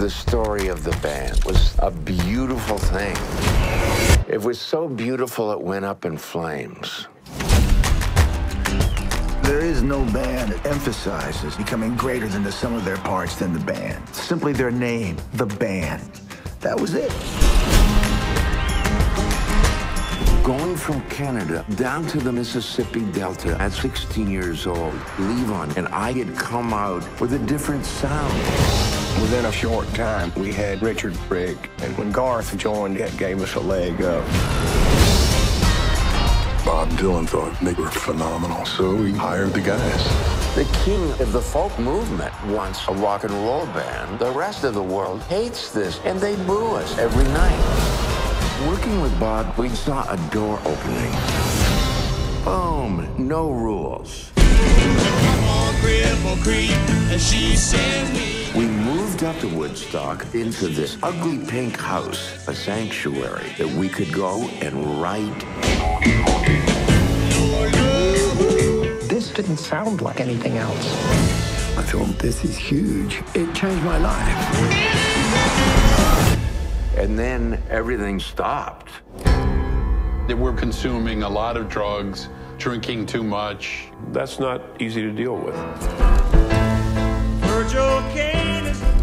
The story of the band was a beautiful thing. It was so beautiful it went up in flames. There is no band that emphasizes becoming greater than the sum of their parts than the band. Simply their name, the band. That was it. Going from Canada down to the Mississippi Delta at 16 years old, Levon and I had come out with a different sound. Within a short time, we had Richard Brigg, and when Garth joined, that gave us a leg up. Bob Dylan thought they were phenomenal, so he hired the guys. The king of the folk movement wants a rock and roll band. The rest of the world hates this, and they boo us every night. Working with Bob, we saw a door opening. Boom, no rules. Come on, Cripple Creek, and she sent me. We moved up to Woodstock into this ugly pink house, a sanctuary that we could go and write. This didn't sound like anything else. I thought, this is huge. It changed my life. And then everything stopped. They were consuming a lot of drugs, drinking too much. That's not easy to deal with. Virgil King.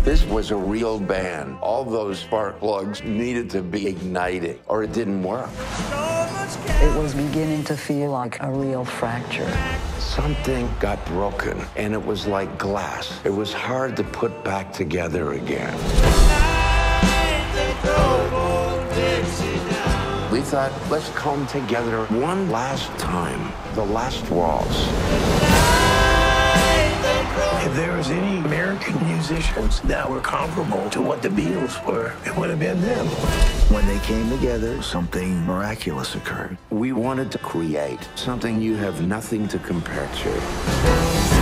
This was a real band. All those spark plugs needed to be ignited, or it didn't work. It was beginning to feel like a real fracture. Something got broken, and it was like glass. It was hard to put back together again. We thought, let's come together one last time, the last waltz. If there was any American musicians that were comparable to what the Beatles were, it would have been them. When they came together, something miraculous occurred. We wanted to create something you have nothing to compare to.